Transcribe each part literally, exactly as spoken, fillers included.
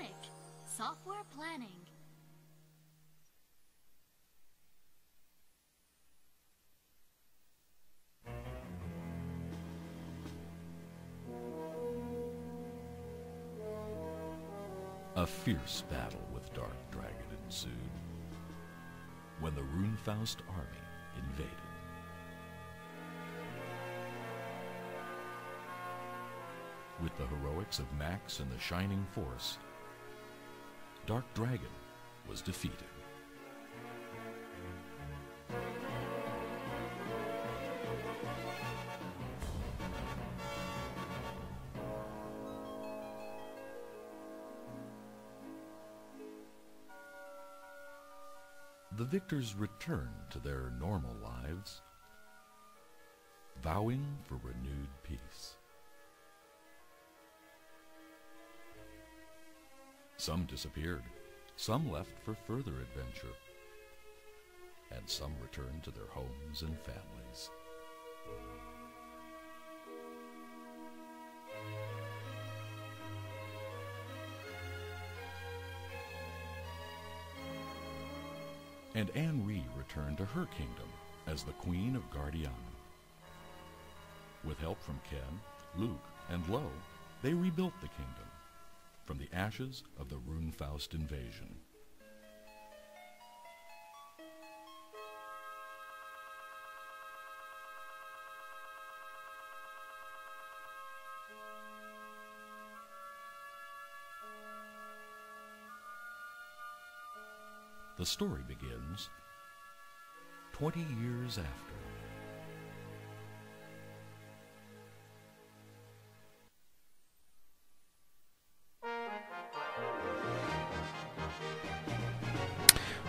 Sonic, software planning. A fierce battle with Dark Dragon ensued when the Runefaust army invaded. With the heroics of Max and the Shining Force, Dark Dragon was defeated. The victors returned to their normal lives, vowing for renewed peace. Some disappeared, some left for further adventure, and some returned to their homes and families. And Anne Re returned to her kingdom as the Queen of Guardiana. With help from Ken, Lug, and Lo, they rebuilt the kingdom from the ashes of the Runefaust invasion. The story begins twenty years after.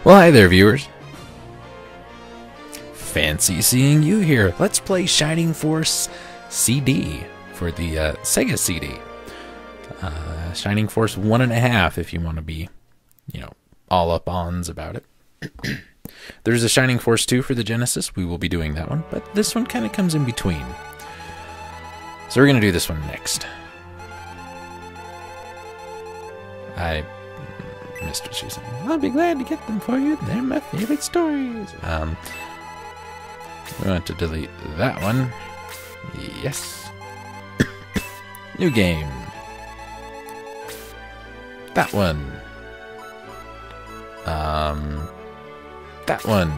Well, hi there, viewers. Fancy seeing you here. Let's play Shining Force C D for the uh, Sega C D. Uh, Shining Force one and a half, if you want to be, you know, all up ons about it. There's a Shining Force two for the Genesis. We will be doing that one, but this one kind of comes in between. So we're gonna do this one next. I. Mister She's like, I'll be glad to get them for you. They're my favorite stories. Um, we want to delete that one. Yes. New game. That one. Um, that one.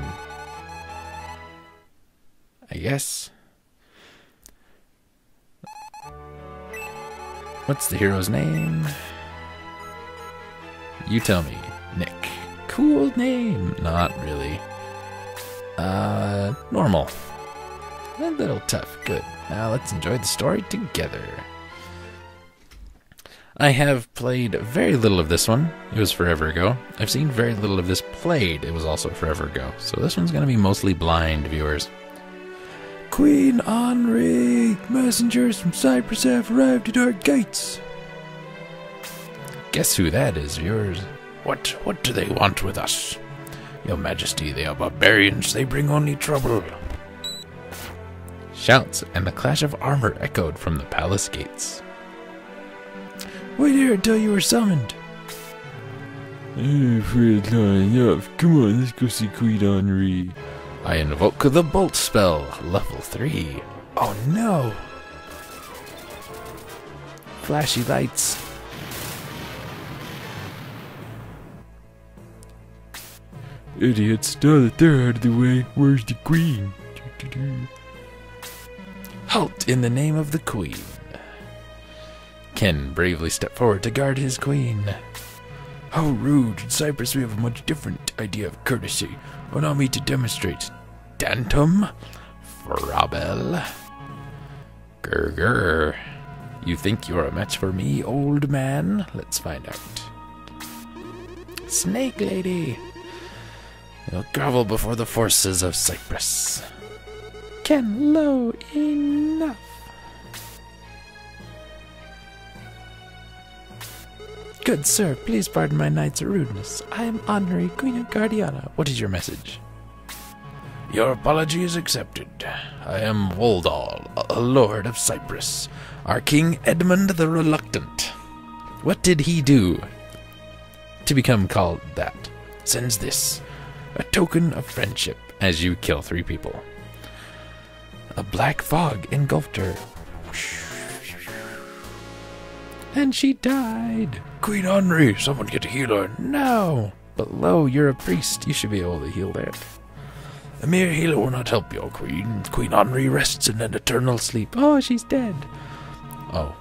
I guess. What's the hero's name? You tell me. Nick. Cool name. Not really. Uh, normal. A little tough. Good. Now let's enjoy the story together. I have played very little of this one. It was forever ago. I've seen very little of this played. It was also forever ago. So this one's going to be mostly blind, viewers. Queen Henri! Messengers from Cypress have arrived at our gates! Guess who that is, viewers? What, what do they want with us? Your Majesty, they are barbarians. They bring only trouble. Shouts and the clash of armor echoed from the palace gates. Wait here until you were summoned. I'm afraid not enough. Come on, let's go see Queen Henri. I invoke the bolt spell, level three. Oh no! Flashy lights. Idiots, now that they're out of the way, where's the queen? Do, do, do. Halt in the name of the queen. Ken bravely stepped forward to guard his queen. How rude. In Cypress we have a much different idea of courtesy. Allow me to demonstrate. Dantum? Frabel? Gurgur? You think you're a match for me, old man? Let's find out. Snake lady! You'll grovel before the forces of Cypress. Ken, Lo, enough. Good sir, please pardon my knight's rudeness. I am Henri, Queen of Guardiana. What is your message? Your apology is accepted. I am Woldol, a lord of Cypress. Our king, Edmund the Reluctant. What did he do? to become called that. Sends this, a token of friendship, as you kill three people. A black fog engulfed her. And she died. Queen Henri, someone get to heal her now. But Lo, you're a priest. You should be able to heal that. A mere healer will not help your queen. Queen Henri rests in an eternal sleep. Oh, she's dead. Oh,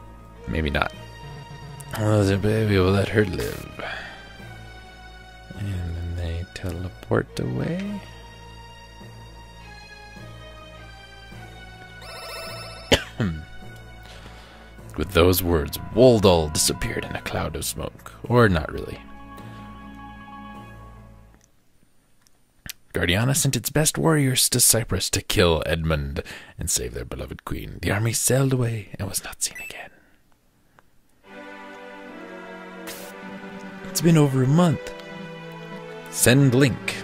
maybe not. Oh, the baby will let her live. And then they teleport away. With those words, Woldol disappeared in a cloud of smoke. Or not really. Guardiana sent its best warriors to Cypress to kill Edmund and save their beloved queen. The army sailed away and was not seen again. It's been over a month. Send link.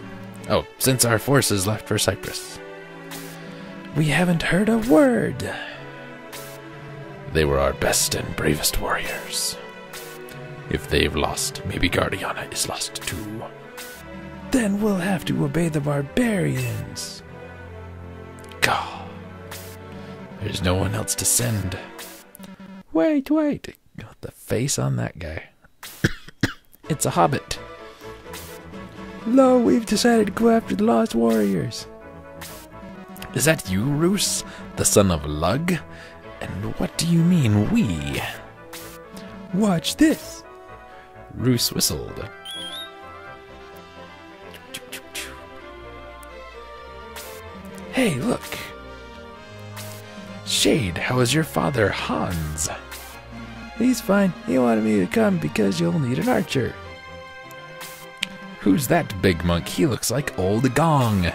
Oh, since our forces left for Cypress. We haven't heard a word. They were our best and bravest warriors. If they've lost, maybe Guardiana is lost too. Then we'll have to obey the barbarians. Gah. There's no one else to send. Wait, wait. Got the face on that guy. It's a hobbit. Lo, we've decided to go after the lost warriors. Is that you, Roos, the son of Lug? And what do you mean, we? Watch this. Roos whistled. Hey, look. Shade, how is your father, Hans? He's fine. He wanted me to come because you'll need an archer. Who's that big monk? He looks like old Gong.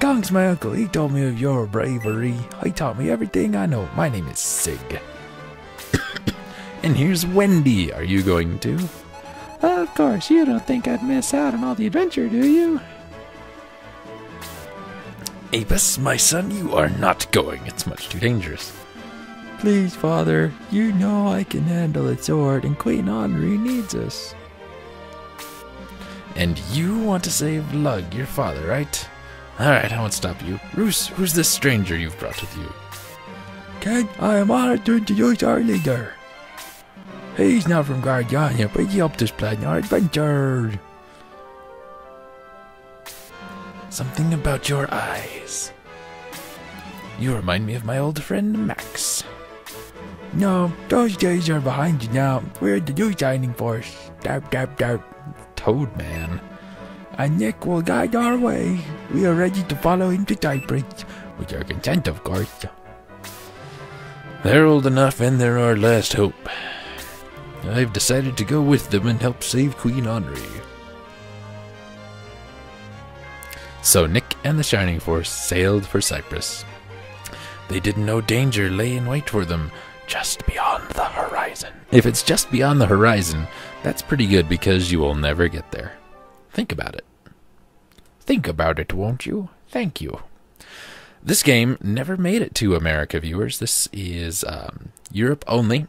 Gong's my uncle. He told me of your bravery. He taught me everything I know. My name is Sig. And here's Wendy. Are you going to? Oh, of course. You don't think I'd miss out on all the adventure, do you? Apus, my son, you are not going. It's much too dangerous. Please, father. You know I can handle a sword, and Queen Henri needs us. And you want to save Lug, your father, right? Alright, I won't stop you. Roos, who's this stranger you've brought with you? Ken, I am honored to introduce our leader. He's not from Guardiana, but he helped us plan our adventure. Something about your eyes. You remind me of my old friend Max. No, those days are behind you now. We're the new Shining Force. Darp, darp, darp. Toad Man. And Nick will guide our way. We are ready to follow him to Tyre Bridge, with your consent, of course. They're old enough and they're our last hope. I've decided to go with them and help save Queen Henri. So Nick and the Shining Force sailed for Cypress. They didn't know danger lay in wait for them, just beyond the horizon. If it's just beyond the horizon, that's pretty good because you will never get there. Think about it. Think about it, won't you? Thank you. This game never made it to America, viewers. This is um, Europe only.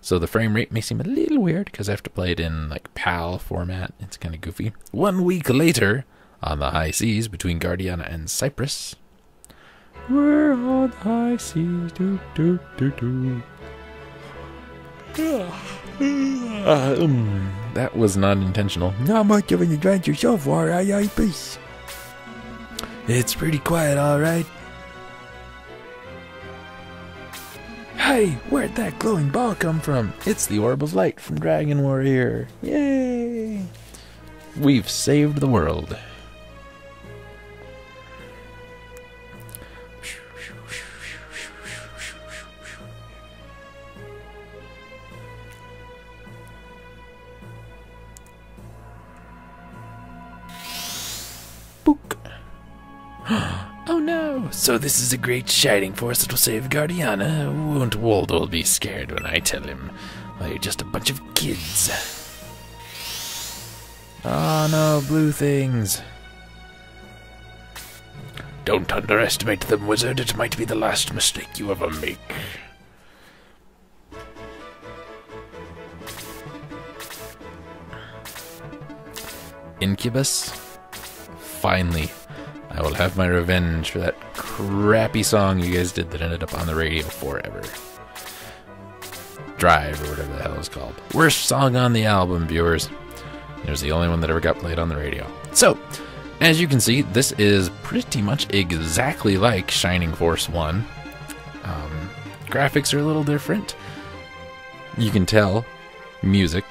So the frame rate may seem a little weird because I have to play it in like PAL format. It's kind of goofy. One week later, on the high seas between Guardiana and Cypress. We're on the high seas. Do, do, do, do. Uh, um, that was not intentional. Not much of an adventure so far, I I peace. It's pretty quiet, alright. Hey, where'd that glowing ball come from? It's the Orb of Light from Dragon Warrior. Yay! We've saved the world. Oh no! So this is a great shining force that will save Guardiana. Won't Waldo be scared when I tell him? Well, you're just a bunch of kids. Oh no, blue things. Don't underestimate them, wizard. It might be the last mistake you ever make. Incubus. Finally, I will have my revenge for that crappy song you guys did that ended up on the radio forever. Drive, or whatever the hell it's called. Worst song on the album, viewers. It was the only one that ever got played on the radio. So, as you can see, this is pretty much exactly like Shining Force one. Um, graphics are a little different. You can tell. Music.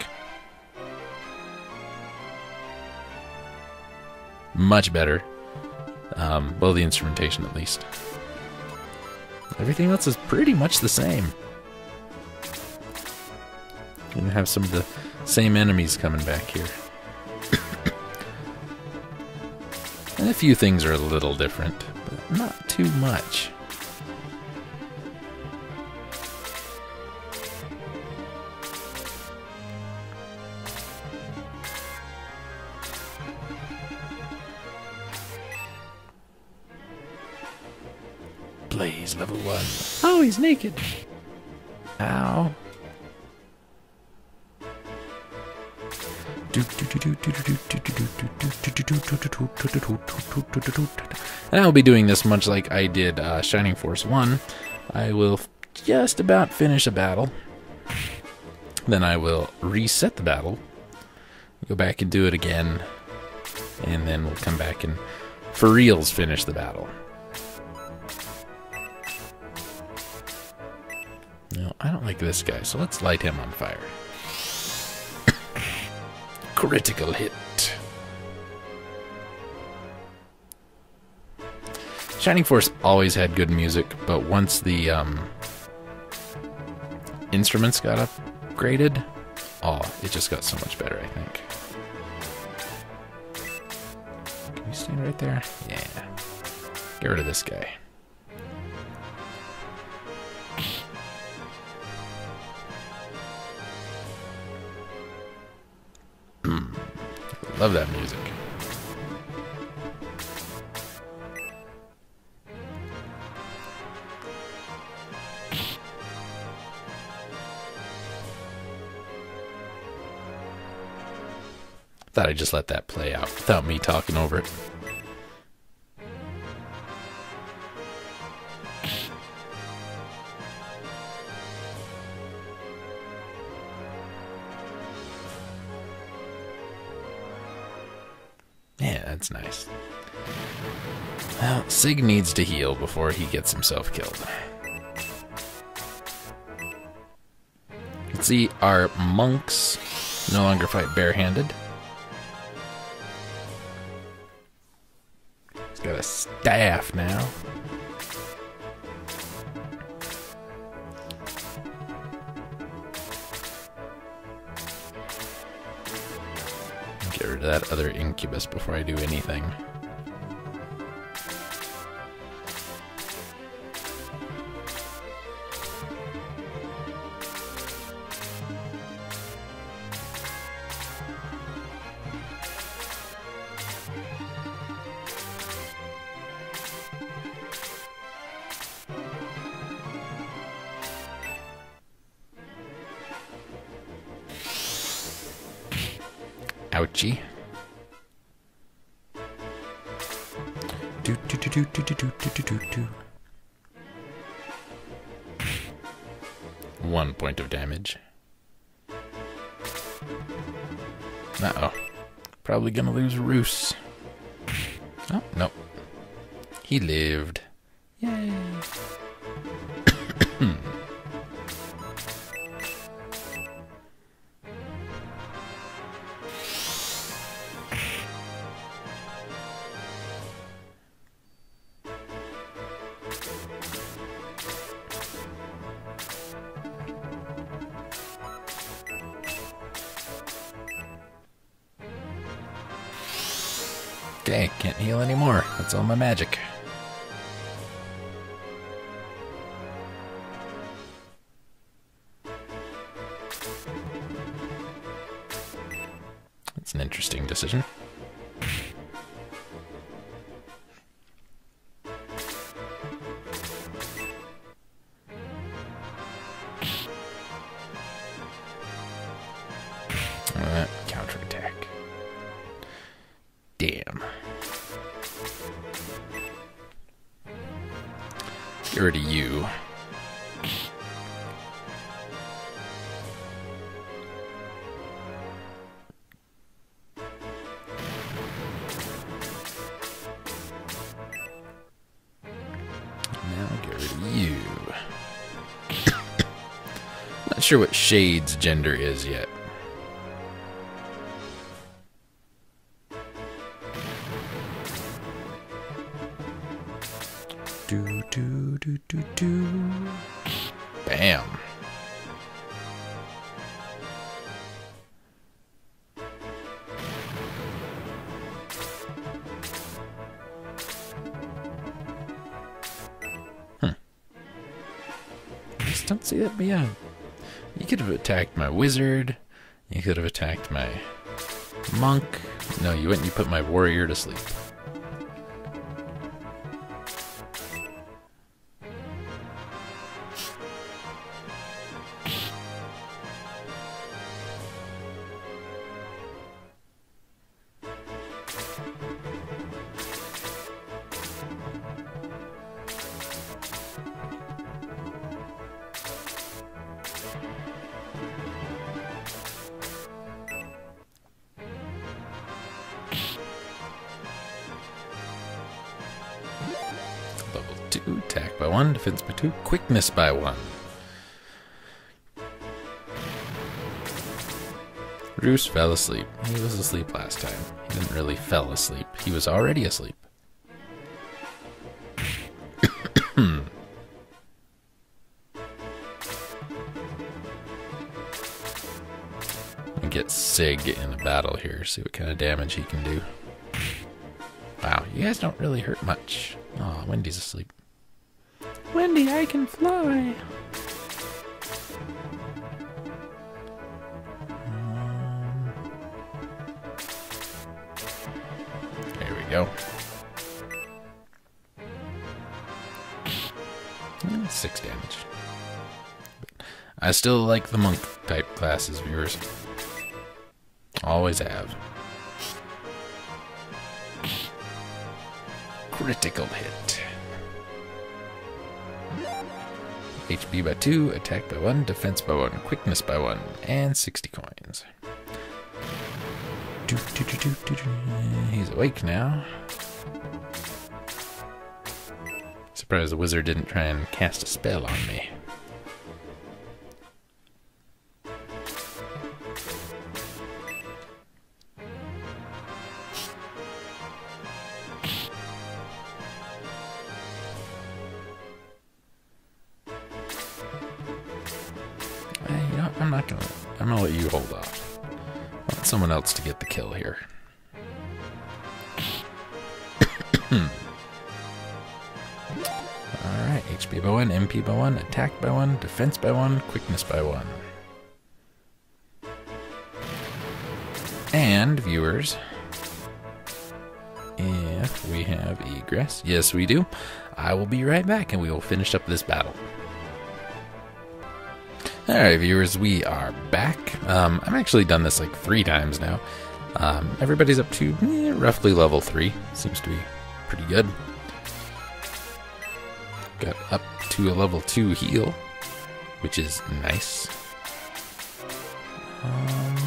Much better. Um, well, the instrumentation, at least. Everything else is pretty much the same. You can have some of the same enemies coming back here. And a few things are a little different, but not too much. Blaze level one. Oh, he's naked. Ow. And I'll be doing this much like I did uh, Shining Force one. I will just about finish a battle. Then I will reset the battle. Go back and do it again. And then we'll come back and, for reals, finish the battle. No, I don't like this guy, so let's light him on fire. Critical hit. Shining Force always had good music, but once the um, instruments got upgraded, oh, it just got so much better, I think. Can you stand right there? Yeah. Get rid of this guy. Love that music. Thought I'd just let that play out without me talking over it. That's nice. Well, Sig needs to heal before he gets himself killed. Let's see, our monks no longer fight barehanded. He's got a staff now. Get rid of that other Incubus before I do anything. Ouchie. Do, do, do, do, do, do, do, do, do. One point of damage. Uh-oh. Probably gonna lose Roos. Oh, no. He lived. Yay. Okay, can't heal anymore. That's all my magic. That's an interesting decision. Uh, counterattack. damn. Get rid of you. Sure what Shade's gender is yet. Do do do do do. Bam. Huh. I just don't see that beyond. You could have attacked my wizard. You could have attacked my monk. No, you wouldn't. You put my warrior to sleep. Attack by one, defense by two, quickness by one. Roos fell asleep. He was asleep last time. He didn't really fell asleep. He was already asleep. And get Sig in a battle here. See what kind of damage he can do. Wow, you guys don't really hurt much. Aw, oh, Wendy's asleep. Wendy, I can fly! There we go. Six damage. I still like the monk type classes, viewers. Always have. Critical hit. H P by two, attack by one, defense by one, quickness by one, and sixty coins. Do, do, do, do, do, do. He's awake now. Surprised the wizard didn't try and cast a spell on me. Someone else to get the kill here. Alright, H P by one, M P by one, attack by one, defense by one, quickness by one. And, viewers, if we have egress, yes we do, I will be right back and we will finish up this battle. Alright viewers, we are back. Um, I've actually done this like three times now. Um, everybody's up to eh, roughly level three. Seems to be pretty good. Got up to a level two heal, which is nice. Um,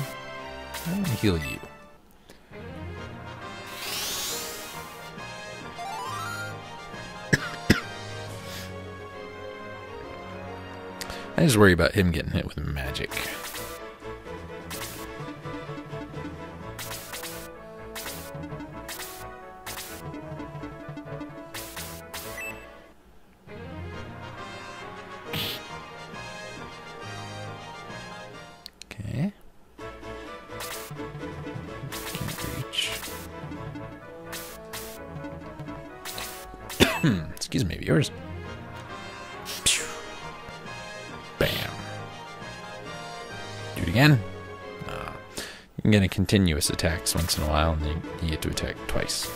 I'm going to heal you. I just worry about him getting hit with magic. Okay. Can't reach. Excuse me, viewers. Again, uh, you can get a continuous attacks once in a while, and then you get to attack twice.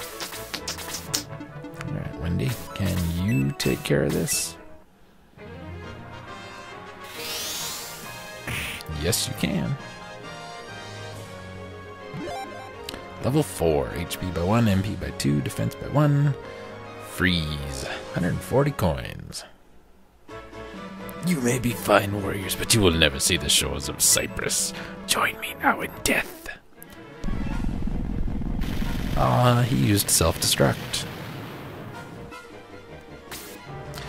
All right, Wendy, can you take care of this? Yes, you can. Level four, H P by one, M P by two, defense by one. Freeze. one hundred forty coins. You may be fine warriors, but you will never see the shores of Cyprus. Join me now in death. Ah, uh, he used self-destruct.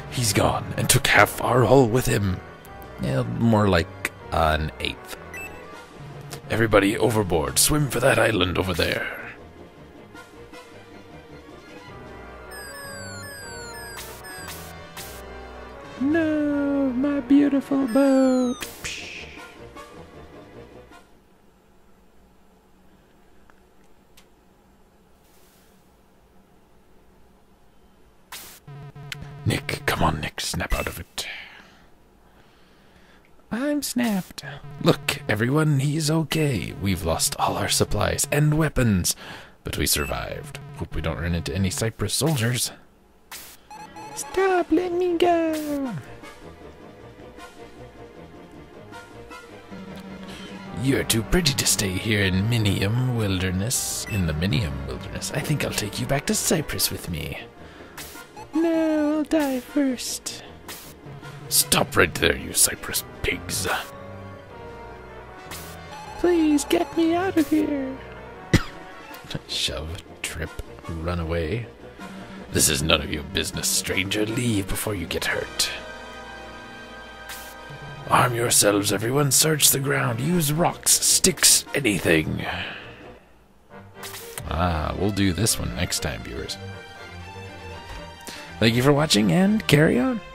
He's gone and took half our hull with him. Yeah, more like an eighth. Everybody overboard. Swim for that island over there. No, my beautiful boat. Psh. Nick, come on, Nick, snap out of it. I'm snapped. Look, everyone, he's okay. We've lost all our supplies and weapons, but we survived. Hope we don't run into any Cypress soldiers. Stop, let me go! You're too pretty to stay here in Minium Wilderness. In the Minium Wilderness. I think I'll take you back to Cypress with me. No, I'll die first. Stop right there, you Cypress pigs. Please get me out of here. Shove, trip, run away. This is none of your business, stranger. Leave before you get hurt. Arm yourselves, everyone. Search the ground. Use rocks, sticks, anything. Ah, we'll do this one next time, viewers. Thank you for watching, and carry on.